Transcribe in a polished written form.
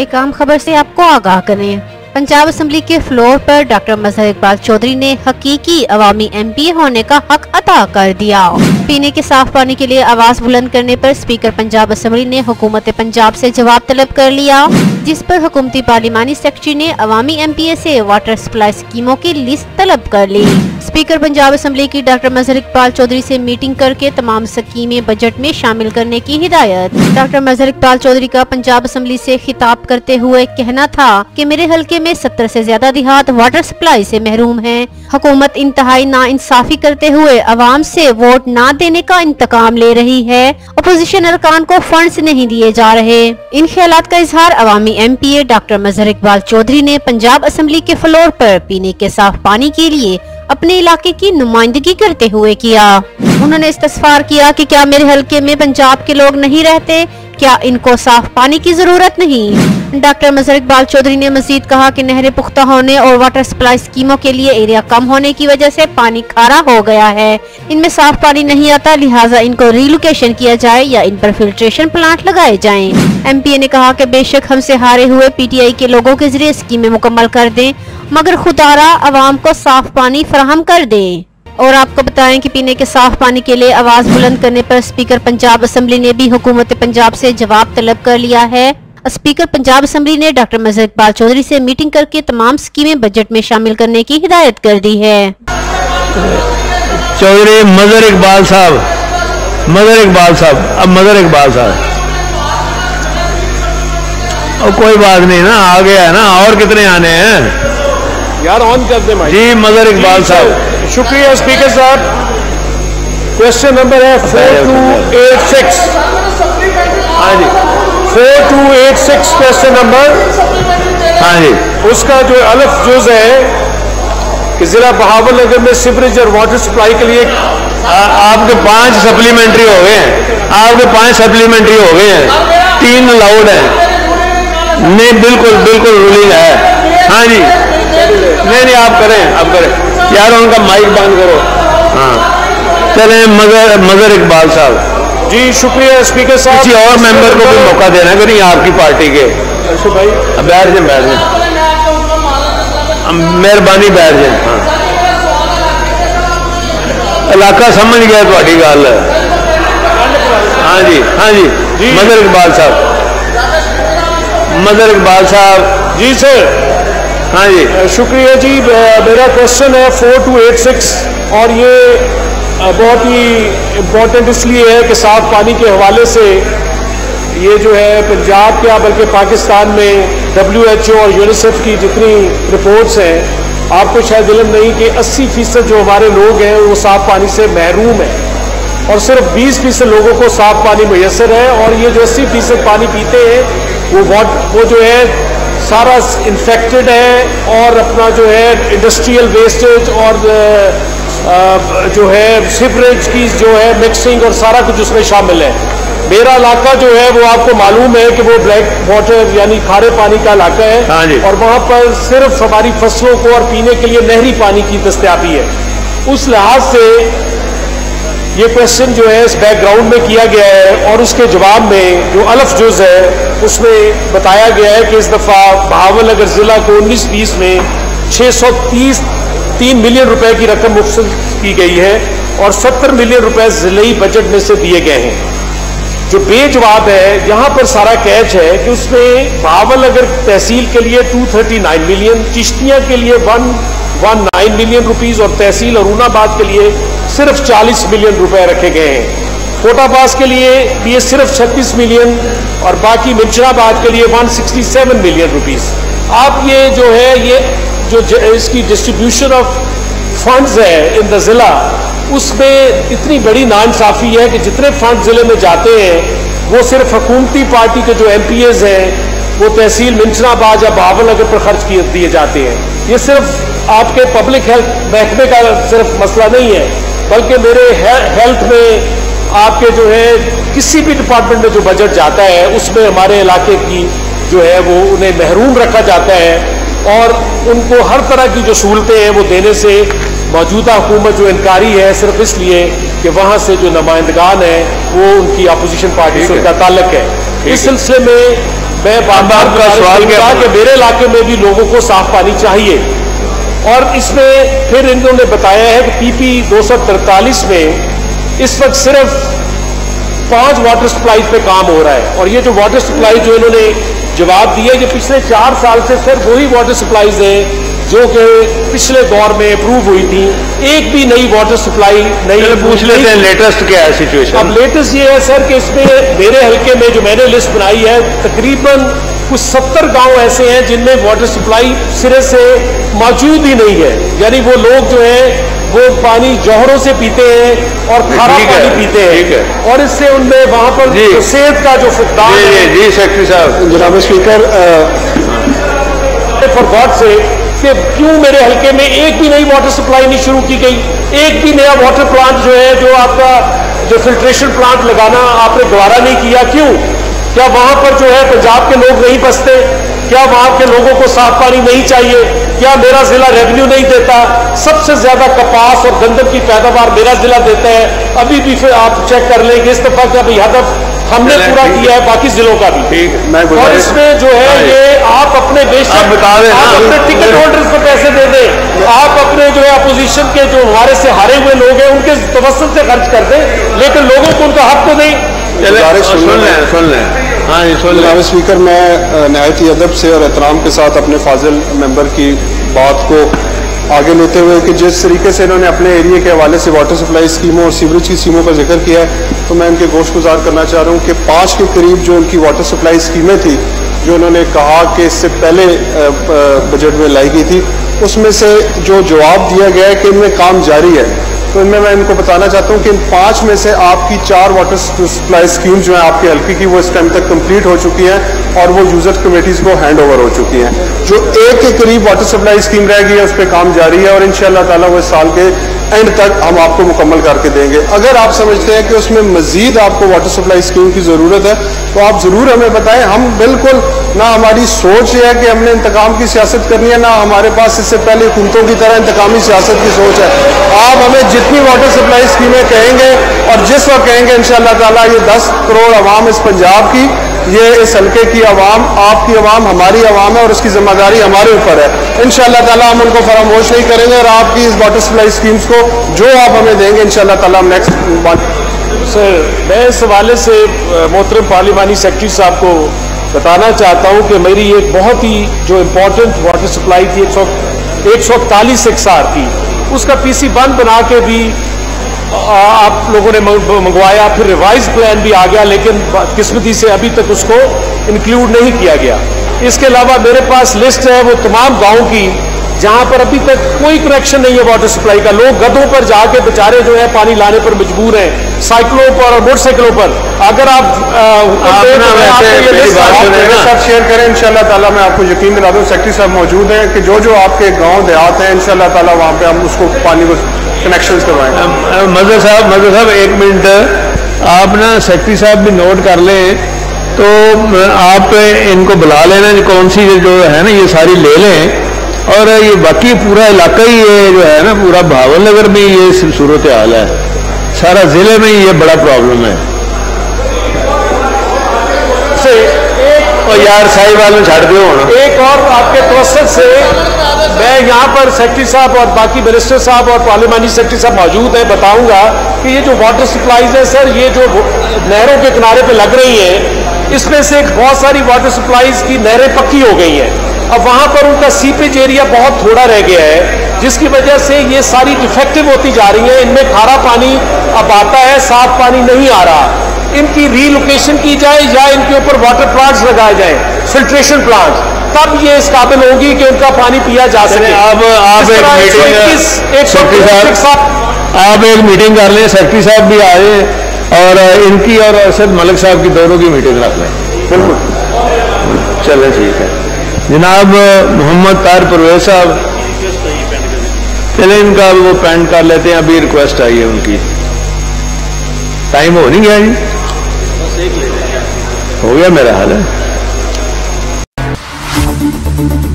एक आम खबर से आपको आगाह करें। पंजाब असम्बली के फ्लोर पर डॉक्टर मजहर इकबाल चौधरी ने हकीकी अवामी MPA होने का हक अता कर दिया। पीने के साफ पानी के लिए आवाज़ बुलंद करने पर स्पीकर पंजाब असम्बली ने हुकूमत पंजाब से जवाब तलब कर लिया, जिस पर हुकूमती पार्लिमानी सेक्रेटरी ने अवामी MPA से वाटर सप्लाई स्कीमों की लिस्ट तलब कर ली। स्पीकर पंजाब असम्बली की डॉक्टर मजहर इकबाल चौधरी से मीटिंग करके तमाम स्कीमें बजट में शामिल करने की हिदायत। डॉक्टर मजहर इकबाल चौधरी का पंजाब असम्बली से खिताब करते हुए कहना था कि मेरे हल्के में 70 से ज्यादा देहात वाटर सप्लाई से महरूम हैं। हुकूमत इंतहाई नाइंसाफी करते हुए अवाम से वोट ना देने का इंतकाम ले रही है। अपोजिशन अरकान को फंड्स नहीं दिए जा रहे। इन ख्यालात का इजहार अवामी MPA डॉक्टर मजहर इकबाल चौधरी ने पंजाब असम्बली के फ्लोर पर पीने के साफ पानी के लिए अपने इलाके की नुमाइंदगी करते हुए किया। उन्होंने इस्तफसार किया कि क्या मेरे हल्के में पंजाब के लोग नहीं रहते, क्या इनको साफ पानी की जरूरत नहीं। डॉक्टर मजहर इकबाल चौधरी ने मजीद कहा कि नहरें पुख्ता होने और वाटर सप्लाई स्कीमों के लिए एरिया कम होने की वजह से पानी खारा हो गया है। इनमें साफ पानी नहीं आता, लिहाजा इनको रिलोकेशन किया जाए या इन पर फिल्ट्रेशन प्लांट लगाए जाएं। MPA ने कहा कि बेशक हमसे हारे हुए PTI के लोगों के जरिए स्कीमें मुकम्मल कर दें, मगर खुदारा आवाम को साफ पानी फराहम कर दें। और आपको बताएं कि पीने के साफ पानी के लिए आवाज़ बुलंद करने पर स्पीकर पंजाब असम्बली ने भी हुकूमत पंजाब से जवाब तलब कर लिया है। स्पीकर पंजाब असम्बली ने डॉक्टर मजहर इकबाल चौधरी से मीटिंग करके तमाम स्कीमें बजट में शामिल करने की हिदायत कर दी है। चौधरी मजहर इकबाल साहब कोई बात नहीं ना, आ गया है ना, और कितने आने हैं यार, ऑन कर दे भाई जी। मजहर इकबाल साहब शुक्रिया। स्पीकर साहब क्वेश्चन नंबर है 4286। हाँ जी, 4286 क्वेश्चन नंबर। हाँ जी, उसका जो अलफ जुज है कि जिला भावलनगर में सीवरेज और वाटर सप्लाई के लिए आपके 5 सप्लीमेंट्री हो गए हैं, 3 अलाउड है। नहीं, बिल्कुल रूलिंग है। हाँ जी, नहीं, आप करें यार, उनका माइक बंद करो। हाँ चले, मजहर इकबाल साहब जी शुक्रिया। स्पीकर साहब किसी और मेंबर को भी मौका देना कि नहीं, आपकी पार्टी के भाई बैठ जाए मेहरबानी बैठ जाए। हाँ, इलाका समझ गया थोड़ी गल। हाँ जी मजहर इकबाल साहब जी सर। हाँ जी शुक्रिया जी। मेरा क्वेश्चन है 4286 और ये बहुत ही इम्पोर्टेंट इसलिए है कि साफ पानी के हवाले से ये जो है पंजाब क्या बल्कि पाकिस्तान में WHO और UNICEF की जितनी रिपोर्ट्स हैं, आपको शायद इल्म नहीं कि 80% जो हमारे लोग हैं वो साफ पानी से महरूम हैं और सिर्फ 20% लोगों को साफ पानी मैसर है। और ये जो 80% पानी पीते हैं वो जो है सारा इन्फेक्टेड है और अपना जो है इंडस्ट्रियल वेस्टेज और जो है सीवरेज की जो है मिक्सिंग और सारा कुछ उसमें शामिल है। मेरा इलाका जो है वो आपको मालूम है कि वो ब्लैक वाटर यानी खारे पानी का इलाका है और वहाँ पर सिर्फ हमारी फसलों को और पीने के लिए नहरी पानी की दस्तियाबी है। उस लिहाज से ये क्वेश्चन जो है इस बैकग्राउंड में किया गया है और उसके जवाब में जो अलफ जुज है उसमें बताया गया है कि इस दफ़ा भावलनगर ज़िला को 19-20 में 633 मिलियन रुपए की रकम मुख्तस की गई है और 70 मिलियन रुपए ज़िले बजट में से दिए गए हैं जो बेजवाब है। यहाँ पर सारा कैच है कि उसमें भावलनगर तहसील के लिए 239 मिलियन, चिश्तियाँ के लिए 119 मिलियन रुपीज़ और तहसील अरुणाबाद के लिए सिर्फ 40 मिलियन रुपए रखे गए हैं। फोटाबाद के लिए भी ये सिर्फ 36 मिलियन और बाकी मिश्राबाद के लिए 167 मिलियन रुपीस। आप ये जो है इसकी डिस्ट्रीब्यूशन ऑफ फंड्स है इन द ज़िला, उसमें इतनी बड़ी नाइंसाफ़ी है कि जितने फंड ज़िले में जाते हैं वो सिर्फ हुकूमती पार्टी के जो MPAs हैं वो तहसील मिश्राबाद या भावलनगर पर खर्च किए दिए जाते हैं। ये सिर्फ आपके पब्लिक हेल्थ महकमे का सिर्फ मसला नहीं है बल्कि मेरे हेल्थ में आपके जो है किसी भी डिपार्टमेंट में जो बजट जाता है उसमें हमारे इलाके की जो है वो उन्हें महरूम रखा जाता है और उनको हर तरह की जो सहूलतें हैं वो देने से मौजूदा हुकूमत जो इनकारी है सिर्फ इसलिए कि वहाँ से जो नुमाइंदगान है वो उनकी अपोजिशन पार्टी से उनका ताल्लुक है। इस सिलसिले में मैं बार-बार सवाल किया कि मेरे इलाके में भी लोगों को साफ पानी चाहिए और इसमें फिर इन्होंने बताया है कि पीपी 243 में इस वक्त सिर्फ 5 वाटर सप्लाई पे काम हो रहा है और ये जो वाटर सप्लाई जो इन्होंने जवाब दिया है कि पिछले 4 साल से सिर्फ वही वाटर सप्लाईज है जो कि पिछले दौर में अप्रूव हुई थी, एक भी नई वाटर सप्लाई नहीं। पूछ लेते हैं लेटेस्ट क्या है सिचुएशन। अब लेटेस्ट ये है सर कि इसमें मेरे हलके में जो मैंने लिस्ट बनाई है तकरीबन कुछ 70 गांव ऐसे हैं जिनमें वाटर सप्लाई सिरे से मौजूद ही नहीं है, यानी वो लोग जो है वो पानी जौहरों से पीते हैं और खारा पानी पीते हैं और इससे उनमें वहां पर सेहत का जो फुकदान है। जी सेक्रेटरी साहब, जनाब स्पीकर, फॉर गॉड से कि क्यों मेरे हलके में एक भी नई वाटर सप्लाई नहीं शुरू की गई, एक भी नया वाटर प्लांट जो है जो आपका जो फिल्ट्रेशन प्लांट लगाना आपने दोबारा नहीं किया, क्यों? क्या वहां पर जो है पंजाब के लोग नहीं बसते? क्या वहां के लोगों को साफ पानी नहीं चाहिए? क्या मेरा जिला रेवेन्यू नहीं देता? सबसे ज्यादा कपास और गंदम की पैदावार मेरा जिला देता है। अभी भी फिर आप चेक कर लेंगे, इस दफा का भी हदफ हमने पूरा किया है, बाकी जिलों का भी। और इसमें जो है ये आप अपने टिकट होल्डर्स को पैसे दे दें, आप अपने जो है अपोजिशन के जो हमारे से हारे हुए लोग हैं उनके तवस्सुल से खर्च कर दें, लेकिन लोगों को उनका हक तो दें। सुन लें। हाँ जनाब स्पीकर, मैं नहायत ही अदब से और एहतराम के साथ अपने फाजिल मेंबर की बात को आगे लेते हुए कि जिस तरीके से इन्होंने अपने एरिया के हवाले से वाटर सप्लाई स्कीमों और सीवरेज की स्कीमों का जिक्र किया है, तो मैं इनके गोश गुजार करना चाह रहा हूँ कि 5 के करीब जो उनकी वाटर सप्लाई स्कीमें थी जो उन्होंने कहा कि इससे पहले बजट में लाई गई थी, उसमें से जो जवाब दिया गया है कि इनमें काम जारी है, तो इनमें मैं इनको बताना चाहता हूं कि इन 5 में से आपकी 4 वाटर सप्लाई स्कीम जो है आपके हल्के की वो इस टाइम तक कंप्लीट हो चुकी है और वो यूजर कमेटीज को हैंड ओवर हो चुकी हैं। जो 1 के करीब वाटर सप्लाई स्कीम रह गई है उस पर काम जारी है और इंशाल्लाह ताला वो इस साल के एंड तक हम आपको मुकम्मल करके देंगे। अगर आप समझते हैं कि उसमें मजीद आपको वाटर सप्लाई स्कीम की ज़रूरत है तो आप ज़रूर हमें बताएं। हम बिल्कुल ना हमारी सोच है कि हमने इंतकाम की सियासत करनी है, ना हमारे पास इससे पहले हुकूमतों की तरह इंतकामी सियासत की सोच है। आप हमें जितनी वाटर सप्लाई स्कीमें कहेंगे और जिस वक्त कहेंगे इंशाल्लाह ताला ये 10 करोड़ आवाम इस पंजाब की, ये इस हल्के की आवाम, आपकी आवाम, हमारी आवाम है और उसकी जिम्मेदारी हमारे ऊपर है। इंशाल्लाह ताला हम उनको फरामोश नहीं करेंगे और आपकी इस वाटर सप्लाई स्कीम्स को जो आप हमें देंगे इंशाल्लाह ताला हम नेक्स्ट। सर मैं इस हवाले से मोहतरम पार्लिमानी सेक्रेटरी साहब को बताना चाहता हूँ कि मेरी एक बहुत ही जो इम्पोर्टेंट वाटर सप्लाई थी 141 XR थी, उसका PC1 बना के भी आप लोगों ने मंगवाया, फिर रिवाइज प्लान भी आ गया लेकिन किस्मती से अभी तक उसको इंक्लूड नहीं किया गया। इसके अलावा मेरे पास लिस्ट है वो तमाम गांव की जहां पर अभी तक कोई कनेक्शन नहीं है वाटर सप्लाई का। लोग गधों पर जाके बेचारे जो है पानी लाने पर मजबूर हैं, साइकिलों पर और मोटरसाइकिलों पर। अगर आप शेयर करें इंशाल्लाह ताला मैं आपको यकीन दिला दूं सेक्रेटरी साहब मौजूद हैं कि जो जो आपके गाँव देहात हैं इंशाल्लाह ताला वहाँ पे हम उसको पानी को कनेक्शन करवाएं। मजहर साहब 1 मिनट, आप ना सेक्रेटरी साहब भी नोट कर लें तो आप इनको बुला लेना, कौन सी जो है ना ये सारी ले लें और ये बाकी पूरा इलाका ही ये जो है ना पूरा भावलनगर में ये सूरत हाल है, सारा जिले में ये बड़ा प्रॉब्लम है। और यार साहिवाल में छाड़ दो एक और आपके तवस्सुल से मैं यहाँ पर सेक्रेटरी साहब और बाकी मिनिस्टर साहब और पार्लिमानी सेक्रेटरी साहब मौजूद हैं, बताऊंगा कि ये जो वाटर सप्लाईज है सर ये जो नहरों के किनारे पे लग रही है इसमें से बहुत सारी वाटर सप्लाईज की नहरें पक्की हो गई हैं। अब वहाँ पर उनका सीपेज एरिया बहुत थोड़ा रह गया है जिसकी वजह से ये सारी डिफेक्टिव होती जा रही है, इनमें खारा पानी अब आता है, साफ पानी नहीं आ रहा। इनकी रीलोकेशन की जाए या इनके ऊपर वाटर प्लांट्स लगाए जाए, फिल्ट्रेशन प्लांट्स, तब ये इस काबिल होगी कि उनका पानी पिया जा सके। आप एक मीटिंग कर लें, सेक्रेटरी साहब भी आए और इनकी और असद मलिक साहब की दोनों की मीटिंग रख लें। बिल्कुल चले ठीक है। जनाब मोहम्मद तार परवेज साहब, चले इनका वो पेंड कर लेते हैं, अभी रिक्वेस्ट आई है उनकी। टाइम हो नहीं गया जी, हो गया मेरा हाल है।